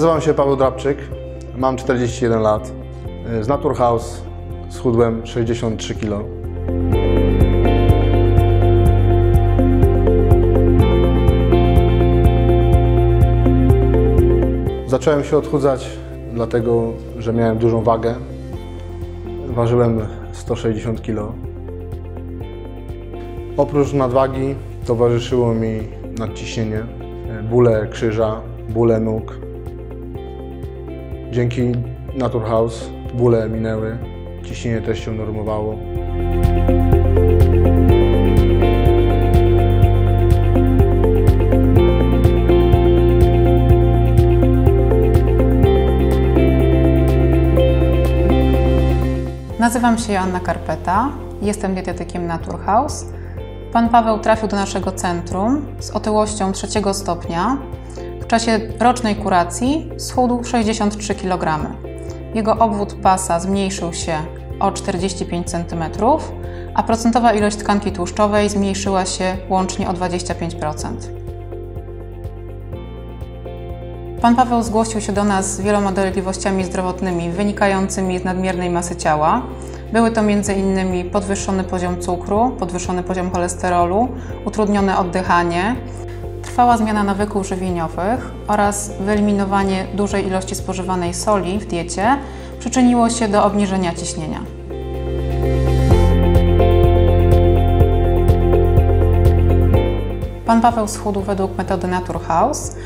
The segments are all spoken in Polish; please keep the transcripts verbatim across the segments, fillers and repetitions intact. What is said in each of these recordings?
Nazywam się Paweł Drabczyk, mam czterdzieści jeden lat, z Naturhouse schudłem sześćdziesiąt trzy kilo. Zacząłem się odchudzać dlatego, że miałem dużą wagę. Ważyłem sto sześćdziesiąt kilo. Oprócz nadwagi towarzyszyło mi nadciśnienie, bóle krzyża, bóle nóg. Dzięki Naturhouse bóle minęły, ciśnienie też się normowało. Nazywam się Joanna Karpeta, jestem dietetykiem Naturhouse. Pan Paweł trafił do naszego centrum z otyłością trzeciego stopnia. W czasie rocznej kuracji schudł sześćdziesiąt trzy kilogramy. Jego obwód pasa zmniejszył się o czterdzieści pięć centymetrów, a procentowa ilość tkanki tłuszczowej zmniejszyła się łącznie o dwadzieścia pięć procent. Pan Paweł zgłosił się do nas z wieloma dolegliwościami zdrowotnymi wynikającymi z nadmiernej masy ciała. Były to między innymi podwyższony poziom cukru, podwyższony poziom cholesterolu, utrudnione oddychanie, trwała zmiana nawyków żywieniowych oraz wyeliminowanie dużej ilości spożywanej soli w diecie przyczyniło się do obniżenia ciśnienia. Pan Paweł schudł według metody Naturhouse,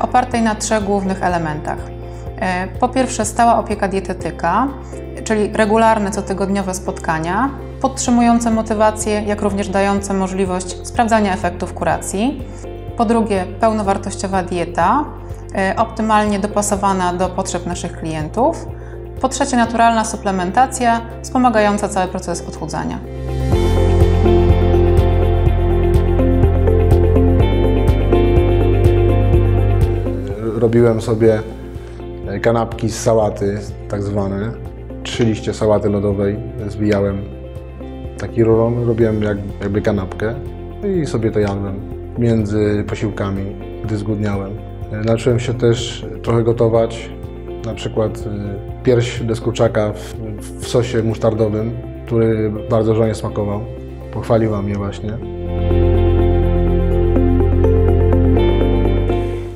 opartej na trzech głównych elementach. Po pierwsze, stała opieka dietetyka, czyli regularne, cotygodniowe spotkania, podtrzymujące motywację, jak również dające możliwość sprawdzania efektów kuracji. Po drugie, pełnowartościowa dieta, optymalnie dopasowana do potrzeb naszych klientów. Po trzecie, naturalna suplementacja, wspomagająca cały proces odchudzania. Robiłem sobie kanapki z sałaty, tak zwane. Trzy liście sałaty lodowej zbijałem taki rurą, robiłem jak, jakby kanapkę i sobie to jadłem między posiłkami, gdy zgłodniałem. Nauczyłem się też trochę gotować, na przykład pierś bez kurczaka w, w sosie musztardowym, który bardzo żonie smakował. Pochwaliła mnie właśnie.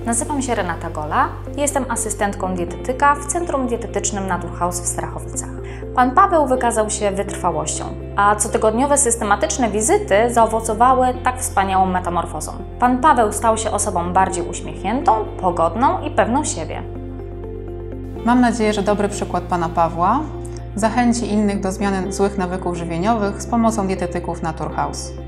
Nazywam się Renata Gola, jestem asystentką dietetyka w Centrum Dietetycznym Naturhouse w Starachowicach. Pan Paweł wykazał się wytrwałością, a cotygodniowe systematyczne wizyty zaowocowały tak wspaniałą metamorfozą. Pan Paweł stał się osobą bardziej uśmiechniętą, pogodną i pewną siebie. Mam nadzieję, że dobry przykład Pana Pawła zachęci innych do zmiany złych nawyków żywieniowych z pomocą dietetyków Naturhouse.